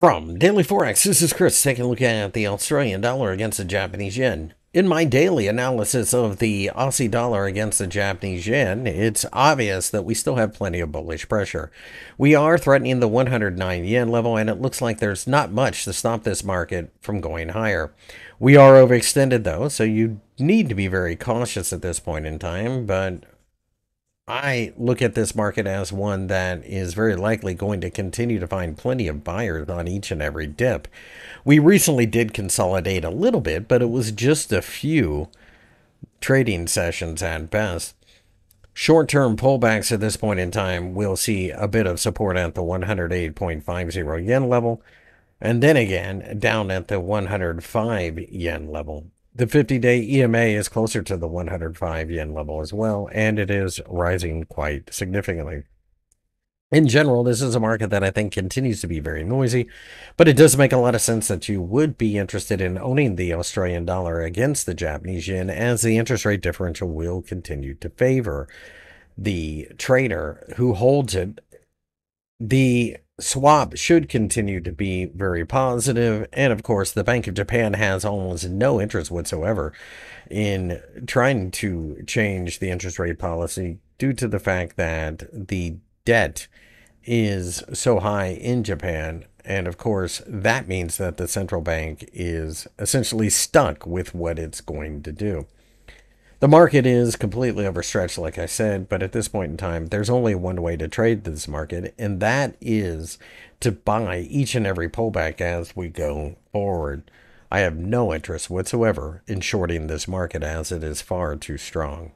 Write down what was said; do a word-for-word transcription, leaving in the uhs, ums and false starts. From Daily Forex, this is Chris taking a look at the Australian dollar against the Japanese yen. In my daily analysis of the Aussie dollar against the Japanese yen, it's obvious that we still have plenty of bullish pressure. We are threatening the one hundred nine yen level, and it looks like there's not much to stop this market from going higher. We are overextended though, so you need to be very cautious at this point in time, but I look at this market as one that is very likely going to continue to find plenty of buyers on each and every dip. We recently did consolidate a little bit, but it was just a few trading sessions at best. Short-term pullbacks at this point in time, we'll see a bit of support at the one hundred eight point five zero yen level, and then again down at the one hundred five yen level. The fifty-day E M A is closer to the one hundred five yen level as well, and it is rising quite significantly. In general, this is a market that I think continues to be very noisy, but it does make a lot of sense that you would be interested in owning the Australian dollar against the Japanese yen, as the interest rate differential will continue to favor the trader who holds it. The swap should continue to be very positive, and of course the Bank of Japan has almost no interest whatsoever in trying to change the interest rate policy due to the fact that the debt is so high in Japan, and of course that means that the central bank is essentially stuck with what it's going to do. The market is completely overstretched, like I said, but at this point in time, there's only one way to trade this market, and that is to buy each and every pullback as we go forward. I have no interest whatsoever in shorting this market as it is far too strong.